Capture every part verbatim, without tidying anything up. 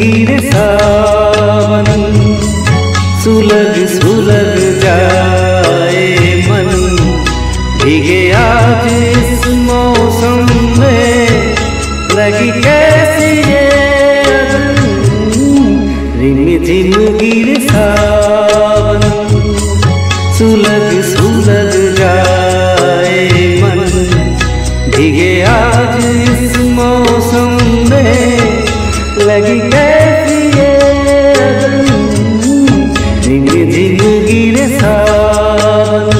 गिरे सावन सुलग सुलग जाए मन, भीगे आज इस मौसम में लगी कैसी ये रिमझिम गिरे सावन सुलग सुलग जाए मन, भीगे आज इस मौसम में लगी कैसी ये रिमझिम गिरे सावन।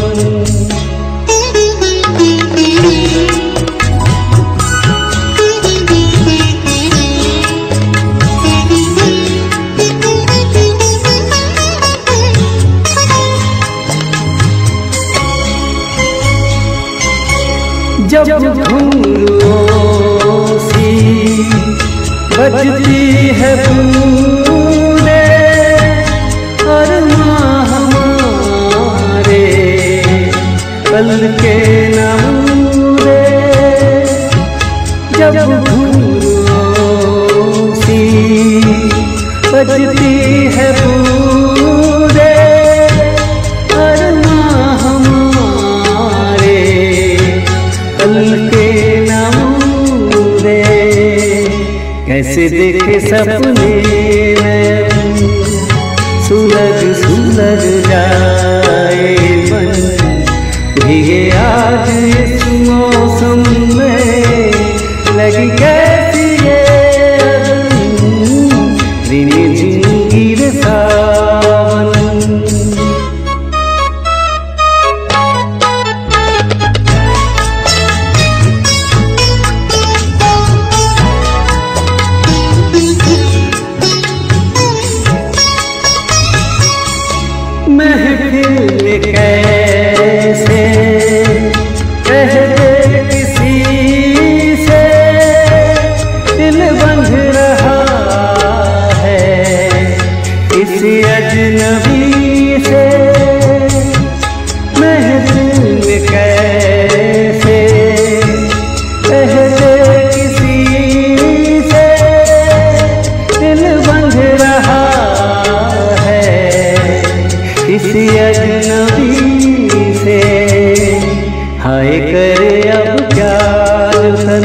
जब घुंघरू सी बजती है बूंदे और हमारे पल के नमूने, जब घुंघरू सी बजती है बूंदे और हमारे पल के नमूने, कैसे देखे सपने में सुलग सुलग जाए मन, भीगे आज इस मौसम में लगी कैसी ये रिमझिम गिरे सावन। महफिल कैसे कह दे किसी से दिल बंध रहा है किसी अजनबी से, महफिल कैसे कह दे किसी से दिल बंध रहा किसी अजनबी से, हाय करे अब क्या सन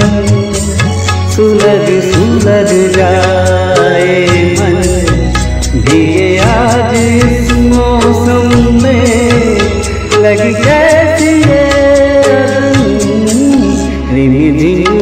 सुलग सुलग जाए मन, भीगे आज इस मौसम में लगी कैसी ये रिमझिम।